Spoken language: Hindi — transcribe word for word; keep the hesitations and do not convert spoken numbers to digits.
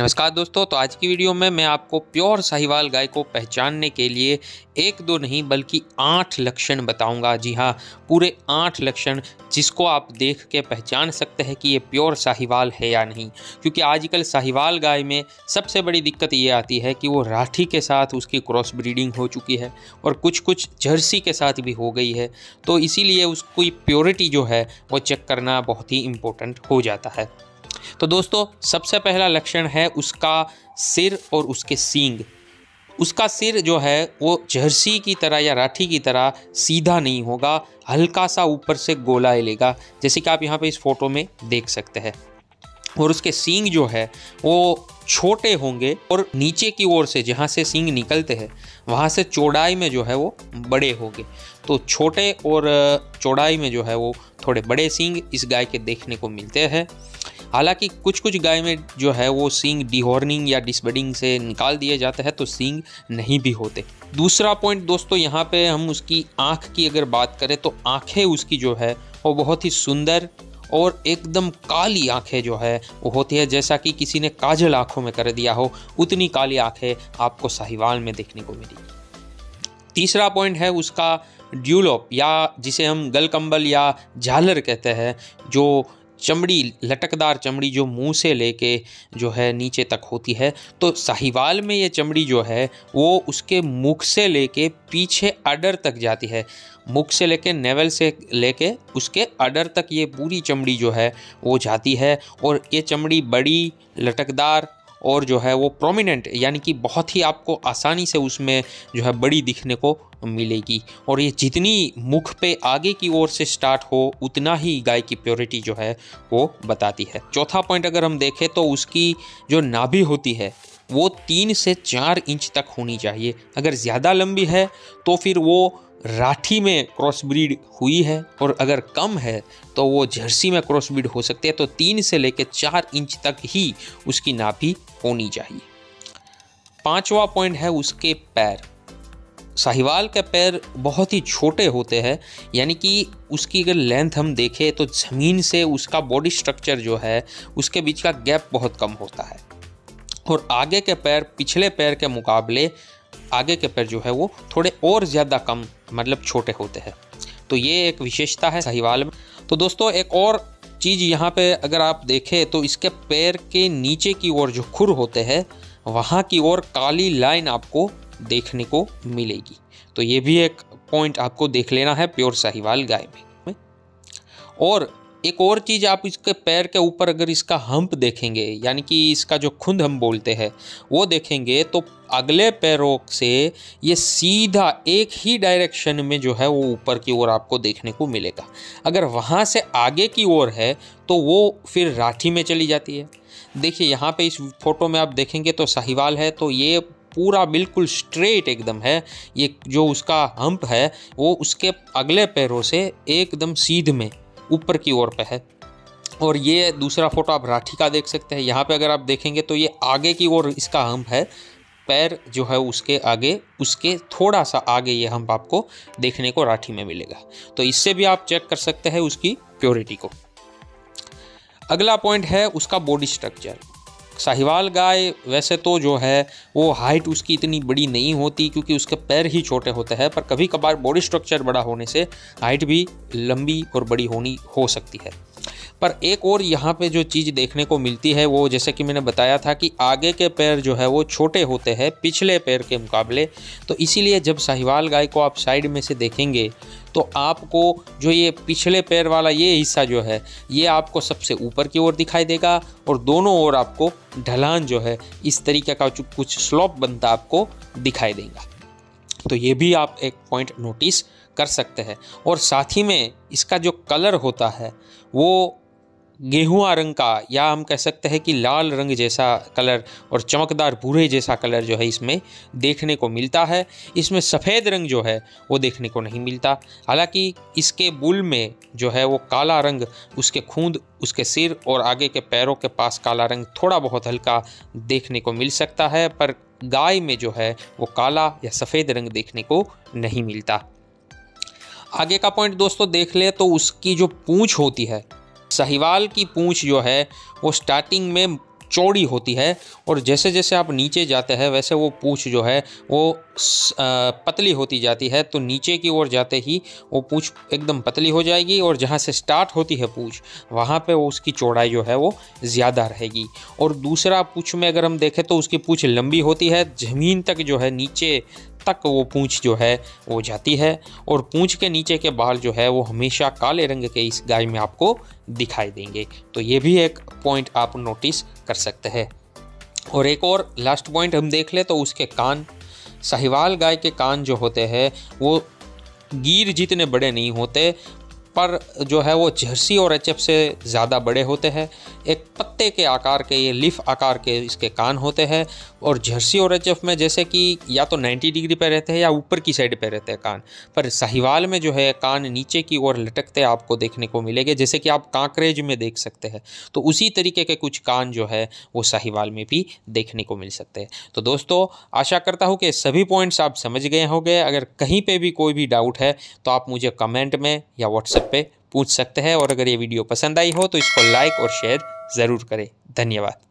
नमस्कार दोस्तों, तो आज की वीडियो में मैं आपको प्योर साहिवाल गाय को पहचानने के लिए एक दो नहीं बल्कि आठ लक्षण बताऊंगा। जी हाँ, पूरे आठ लक्षण जिसको आप देख के पहचान सकते हैं कि ये प्योर साहिवाल है या नहीं। क्योंकि आजकल साहिवाल गाय में सबसे बड़ी दिक्कत ये आती है कि वो राठी के साथ उसकी क्रॉस ब्रीडिंग हो चुकी है और कुछ कुछ जर्सी के साथ भी हो गई है, तो इसीलिए उसकी प्योरिटी जो है वो चेक करना बहुत ही इम्पोर्टेंट हो जाता है। तो दोस्तों, सबसे पहला लक्षण है उसका सिर और उसके सींग। उसका सिर जो है वो जर्सी की तरह या राठी की तरह सीधा नहीं होगा, हल्का सा ऊपर से गोला लेगा, जैसे कि आप यहाँ पे इस फोटो में देख सकते हैं। और उसके सींग जो है वो छोटे होंगे और नीचे की ओर से जहाँ से सींग निकलते हैं वहाँ से चौड़ाई में जो है वो बड़े होंगे। तो छोटे और चौड़ाई में जो है वो थोड़े बड़े सींग इस गाय के देखने को मिलते हैं। हालांकि कुछ कुछ गाय में जो है वो सींग डिहोर्निंग या डिसबडिंग से निकाल दिए जाते हैं, तो सींग नहीं भी होते। दूसरा पॉइंट दोस्तों, यहाँ पे हम उसकी आँख की अगर बात करें तो आँखें उसकी जो है वो बहुत ही सुंदर और एकदम काली आँखें जो है वो होती है, जैसा कि किसी ने काजल आँखों में कर दिया हो, उतनी काली आँखें आपको साहिवाल में देखने को मिली। तीसरा पॉइंट है उसका ड्यूलोप या जिसे हम गलकम्बल या झालर कहते हैं, जो चमड़ी, लटकदार चमड़ी जो मुंह से लेके जो है नीचे तक होती है। तो साहिवाल में ये चमड़ी जो है वो उसके मुख से लेके पीछे अडर तक जाती है। मुख से लेके नेवल से लेके उसके अडर तक ये पूरी चमड़ी जो है वो जाती है। और ये चमड़ी बड़ी, लटकदार और जो है वो प्रोमिनेंट, यानी कि बहुत ही आपको आसानी से उसमें जो है बड़ी दिखने को मिलेगी। और ये जितनी मुख पे आगे की ओर से स्टार्ट हो उतना ही गाय की प्योरिटी जो है वो बताती है। चौथा पॉइंट अगर हम देखें तो उसकी जो नाभि होती है वो तीन से चार इंच तक होनी चाहिए। अगर ज़्यादा लंबी है तो फिर वो राठी में क्रॉस ब्रीड हुई है, और अगर कम है तो वो जर्सी में क्रॉस ब्रीड हो सकती है। तो तीन से लेकर चार इंच तक ही उसकी नाभि होनी चाहिए। पांचवा पॉइंट है उसके पैर। साहिवाल के पैर बहुत ही छोटे होते हैं, यानी कि उसकी अगर लेंथ हम देखें तो ज़मीन से उसका बॉडी स्ट्रक्चर जो है उसके बीच का गैप बहुत कम होता है। और आगे के पैर पिछले पैर के मुकाबले आगे के पैर जो है वो थोड़े और ज़्यादा कम, मतलब छोटे होते हैं। तो ये एक विशेषता है साहिवाल में। तो दोस्तों, एक और चीज़ यहाँ पे अगर आप देखें तो इसके पैर के नीचे की ओर जो खुर होते हैं वहाँ की ओर काली लाइन आपको देखने को मिलेगी। तो ये भी एक पॉइंट आपको देख लेना है प्योर साहिवाल गाय में। और एक और चीज़, आप इसके पैर के ऊपर अगर इसका हम्प देखेंगे, यानी कि इसका जो खुंद हम बोलते हैं वो देखेंगे, तो अगले पैरों से ये सीधा एक ही डायरेक्शन में जो है वो ऊपर की ओर आपको देखने को मिलेगा। अगर वहाँ से आगे की ओर है तो वो फिर राठी में चली जाती है। देखिए यहाँ पे इस फोटो में आप देखेंगे तो साहिवाल है, तो ये पूरा बिल्कुल स्ट्रेट एकदम है। ये जो उसका हम्प है वो उसके अगले पैरों से एकदम सीध में ऊपर की ओर पे है। और ये दूसरा फोटो आप राठी का देख सकते हैं। यहाँ पे अगर आप देखेंगे तो ये आगे की ओर इसका हम्प है, पैर जो है उसके आगे, उसके थोड़ा सा आगे ये हम्प आपको देखने को राठी में मिलेगा। तो इससे भी आप चेक कर सकते हैं उसकी प्योरिटी को। अगला पॉइंट है उसका बॉडी स्ट्रक्चर। साहिवाल गाय वैसे तो जो है वो हाइट उसकी इतनी बड़ी नहीं होती क्योंकि उसके पैर ही छोटे होते हैं, पर कभी कभार बॉडी स्ट्रक्चर बड़ा होने से हाइट भी लंबी और बड़ी होनी हो सकती है। पर एक और यहाँ पे जो चीज़ देखने को मिलती है वो, जैसे कि मैंने बताया था कि आगे के पैर जो है वो छोटे होते हैं पिछले पैर के मुकाबले, तो इसीलिए जब साहिवाल गाय को आप साइड में से देखेंगे तो आपको जो ये पिछले पैर वाला ये हिस्सा जो है ये आपको सबसे ऊपर की ओर दिखाई देगा। और दोनों ओर आपको ढलान जो है इस तरीके का कुछ स्लोप बनता आपको दिखाई देगा। तो ये भी आप एक पॉइंट नोटिस कर सकते हैं। और साथ ही में इसका जो कलर होता है वो गेहुआ रंग का, या हम कह सकते हैं कि लाल रंग जैसा कलर और चमकदार भूरे जैसा कलर जो है इसमें देखने को मिलता है। इसमें सफ़ेद रंग जो है वो देखने को नहीं मिलता। हालांकि इसके बुल में जो है वो काला रंग उसके खूंद, उसके सिर और आगे के पैरों के पास काला रंग थोड़ा बहुत हल्का देखने को मिल सकता है, पर गाय में जो है वो काला या सफ़ेद रंग देखने को नहीं मिलता। आगे का पॉइंट दोस्तों देख ले तो उसकी जो पूँछ होती है, साहिवाल की पूंछ जो है वो स्टार्टिंग में चौड़ी होती है और जैसे जैसे आप नीचे जाते हैं वैसे वो पूँछ जो है वो पतली होती जाती है। तो नीचे की ओर जाते ही वो पूँछ एकदम पतली हो जाएगी और जहाँ से स्टार्ट होती है पूँछ वहाँ पे वो उसकी चौड़ाई जो है वो ज़्यादा रहेगी। और दूसरा पूँछ में अगर हम देखें तो उसकी पूँछ लंबी होती है, ज़मीन तक जो है नीचे तक वो पूँछ जो है वो जाती है और पूँछ के नीचे के बाल जो है वो हमेशा काले रंग के इस गाय में आपको दिखाई देंगे। तो ये भी एक पॉइंट आप नोटिस कर सकते हैं। और एक और लास्ट पॉइंट हम देख ले तो उसके कान, साहिवाल गाय के कान जो होते हैं वो गीर जितने बड़े नहीं होते पर जो है वो जर्सी और एचएफ से ज़्यादा बड़े होते हैं। एक पत्ते के आकार के, ये लीफ आकार के इसके कान होते हैं और जर्सी और एचएफ में जैसे कि या तो नब्बे डिग्री पे रहते हैं या ऊपर की साइड पे रहते हैं कान, पर साहिवाल में जो है कान नीचे की ओर लटकते आपको देखने को मिलेंगे, जैसे कि आप कांकरेज में देख सकते हैं। तो उसी तरीके के कुछ कान जो है वो साहिवाल में भी देखने को मिल सकते हैं। तो दोस्तों आशा करता हूँ कि सभी पॉइंट्स आप समझ गए होंगे। अगर कहीं पर भी कोई भी डाउट है तो आप मुझे कमेंट में या व्हाट्सएप पे पूछ सकते हैं। और अगर ये वीडियो पसंद आई हो तो इसको लाइक और शेयर ज़रूर करें। धन्यवाद।